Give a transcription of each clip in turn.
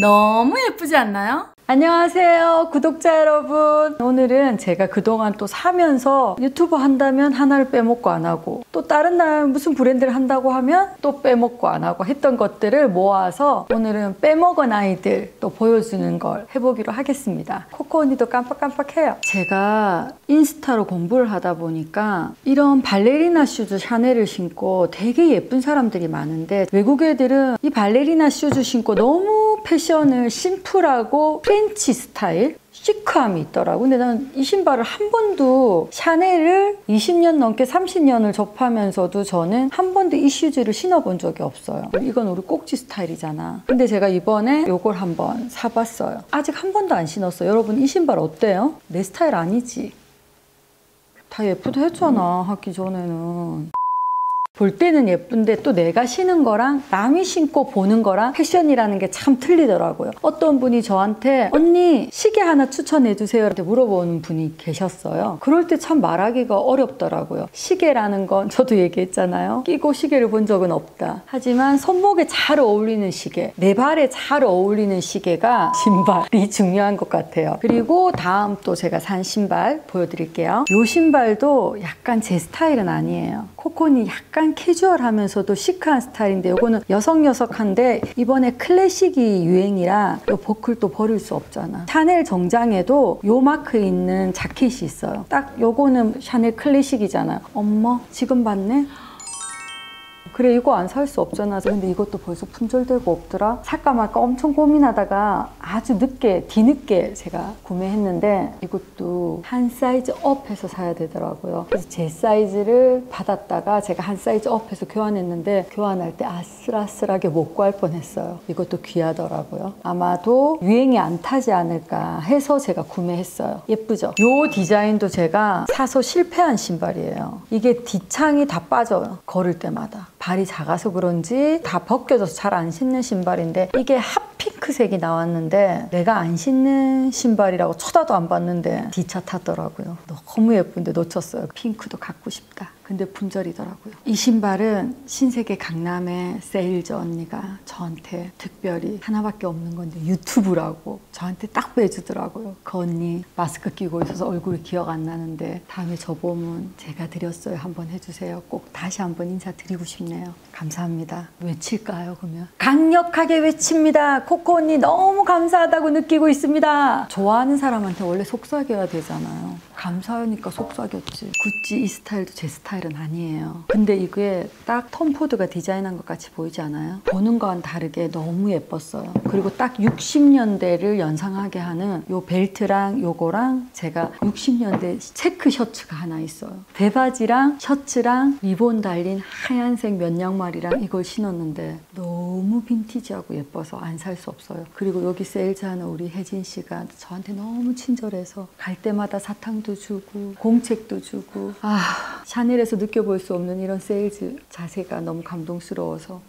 너무 예쁘지 않나요? 안녕하세요 구독자 여러분, 오늘은 제가 그동안 또 사면서 유튜브 한다면 하나를 빼먹고 안 하고 또 다른 날 무슨 브랜드를 한다고 하면 또 빼먹고 안 하고 했던 것들을 모아서 오늘은 빼먹은 아이들 또 보여주는 걸 해보기로 하겠습니다. 코코 언니도 깜빡깜빡해요. 제가 인스타로 공부를 하다 보니까 이런 발레리나 슈즈 샤넬을 신고 되게 예쁜 사람들이 많은데, 외국 애들은 이 발레리나 슈즈 신고 너무 패션을 심플하고 프렌치 스타일 시크함이 있더라고. 근데 난 이 신발을 한 번도, 샤넬을 20년 넘게 30년을 접하면서도 저는 한 번도 이 슈즈를 신어본 적이 없어요. 이건 우리 꼭지 스타일이잖아. 근데 제가 이번에 요걸 한번 사봤어요. 아직 한 번도 안 신었어요. 여러분 이 신발 어때요? 내 스타일 아니지? 다 예쁘다 했잖아 하기 전에는. 볼 때는 예쁜데 또 내가 신은 거랑 남이 신고 보는 거랑 패션이라는 게 참 틀리더라고요. 어떤 분이 저한테 언니 시계 하나 추천해 주세요 이렇게 물어보는 분이 계셨어요. 그럴 때 참 말하기가 어렵더라고요. 시계라는 건 저도 얘기했잖아요. 끼고 시계를 본 적은 없다. 하지만 손목에 잘 어울리는 시계, 내 발에 잘 어울리는 시계가, 신발이 중요한 것 같아요. 그리고 다음 또 제가 산 신발 보여드릴게요. 이 신발도 약간 제 스타일은 아니에요. 코코니 약간 캐주얼하면서도 시크한 스타일인데, 이거는 여성여석한데 이번에 클래식이 유행이라 이 버클도 버릴 수 없잖아. 샤넬 정장에도 요 마크 있는 자켓이 있어요. 딱 요거는 샤넬 클래식이잖아요. 엄마 지금 봤네? 그래 이거 안 살 수 없잖아. 근데 이것도 벌써 품절되고 없더라. 살까 말까 엄청 고민하다가 아주 늦게, 뒤늦게 제가 구매했는데 이것도 한 사이즈 업해서 사야 되더라고요. 그래서 제 사이즈를 받았다가 제가 한 사이즈 업해서 교환했는데, 교환할 때 아슬아슬하게 못 구할 뻔했어요. 이것도 귀하더라고요. 아마도 유행이 안 타지 않을까 해서 제가 구매했어요. 예쁘죠? 요 디자인도 제가 사서 실패한 신발이에요. 이게 뒤창이 다 빠져요. 걸을 때마다. 발이 작아서 그런지 다 벗겨져서 잘 안 신는 신발인데, 이게 핫핑크색이 나왔는데 내가 안 신는 신발이라고 쳐다도 안 봤는데 뒤차 탔더라고요. 너무 예쁜데 놓쳤어요. 핑크도 갖고 싶다. 근데 분절이더라고요. 이 신발은 신세계 강남의 세일즈 언니가 저한테 특별히, 하나밖에 없는 건데 유튜브라고 저한테 딱 빼주더라고요. 그 언니 마스크 끼고 있어서 얼굴이 기억 안 나는데 다음에 저 보면 제가 드렸어요 한번 해주세요. 꼭 다시 한번 인사드리고 싶네요. 감사합니다. 외칠까요 그러면? 강력하게 외칩니다. 코코 언니 너무 감사하다고 느끼고 있습니다. 좋아하는 사람한테 원래 속삭여야 되잖아요. 감사하니까 속삭였지. 구찌 이 스타일도 제 스타일 아니에요. 근데 이게 딱 톰포드가 디자인한 것 같이 보이지 않아요? 보는 거와는 다르게 너무 예뻤어요. 그리고 딱 60년대를 연상하게 하는 요 벨트랑 요거랑, 제가 60년대 체크 셔츠가 하나 있어요. 배바지랑 셔츠랑 리본 달린 하얀색 면 양말이랑 이걸 신었는데 너무 빈티지하고 예뻐서 안 살 수 없어요. 그리고 여기 세일즈하는 우리 혜진 씨가 저한테 너무 친절해서 갈 때마다 사탕도 주고 공책도 주고, 아 샤넬 에서 느껴볼 수 없는 이런 세일즈 자세가 너무 감동스러워서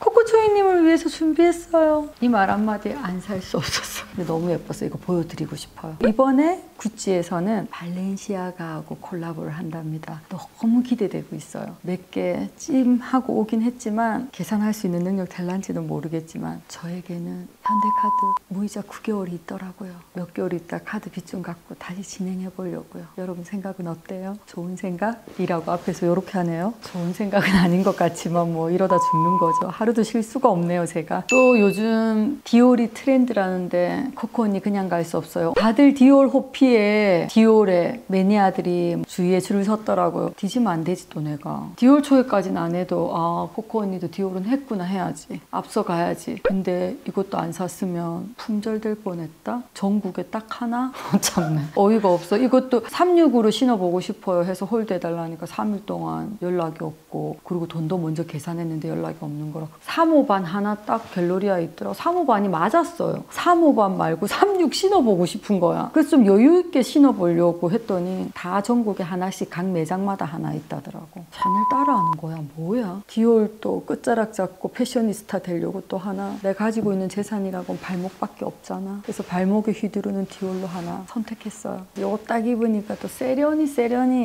코코초이님을 위해서 준비했어요. 이 말 한마디에 안 살 수 없었어. 근데 너무 예뻤어요. 이거 보여드리고 싶어요. 이번에 구찌에서는 발렌시아가하고 콜라보를 한답니다. 너무 기대되고 있어요. 몇 개 찜하고 오긴 했지만 계산할 수 있는 능력 될란지는 모르겠지만, 저에게는 현대카드 무이자 9개월이 있더라고요. 몇 개월 있다 카드 빚좀 갚고 다시 진행해 보려고요. 여러분 생각은 어때요? 좋은 생각이라고 앞에서 이렇게 하네요. 좋은 생각은 아닌 것 같지만 뭐 이러다 죽는 거죠. 하루도 쉴 수가 없네요 제가. 또 요즘 디올이 트렌드라는데 코코 언니 그냥 갈 수 없어요. 다들 디올 호피에 디올의 매니아들이 주위에 줄을 섰더라고요. 뒤지면 안 되지 또 내가. 디올 초회까지는 안 해도 아 코코 언니도 디올은 했구나 해야지. 앞서가야지. 근데 이것도 안 샀으면 품절될 뻔했다? 전국에 딱 하나? 참네. 어이가 없어. 이것도 36으로 신어보고 싶어요 해서 홀드해달라니까 3일 동안 연락이 없고, 그리고 돈도 먼저 계산했는데 연락이 없는 거라. 3호반 하나 딱 갤러리아에 있더라고. 3호반이 맞았어요. 3호반 말고 36 신어보고 싶은 거야. 그래서 좀 여유있게 신어보려고 했더니 다 전국에 하나씩 각 매장마다 하나 있다더라고. 샤넬 따라하는 거야 뭐야. 디올도 끝자락 잡고 패셔니스타 되려고 또 하나. 내가 가지고 있는 재산이라고는 발목밖에 없잖아. 그래서 발목에 휘두르는 디올로 하나 선택했어요. 이거 딱 입으니까 또 세련이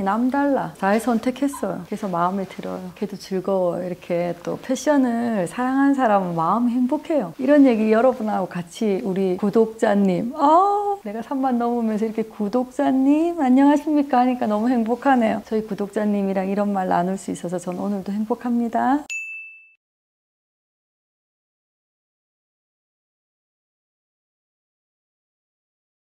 남다 잘 선택했어요. 그래서 마음에 들어요. 걔도 즐거워. 이렇게 또 패션을 사랑하는 사람 사람은 마음이 행복해요. 이런 얘기 여러분하고 같이 우리 구독자님, 내가 3만 넘으면서 이렇게 구독자님 안녕하십니까 하니까 너무 행복하네요. 저희 구독자님이랑 이런 말 나눌 수 있어서 저는 오늘도 행복합니다.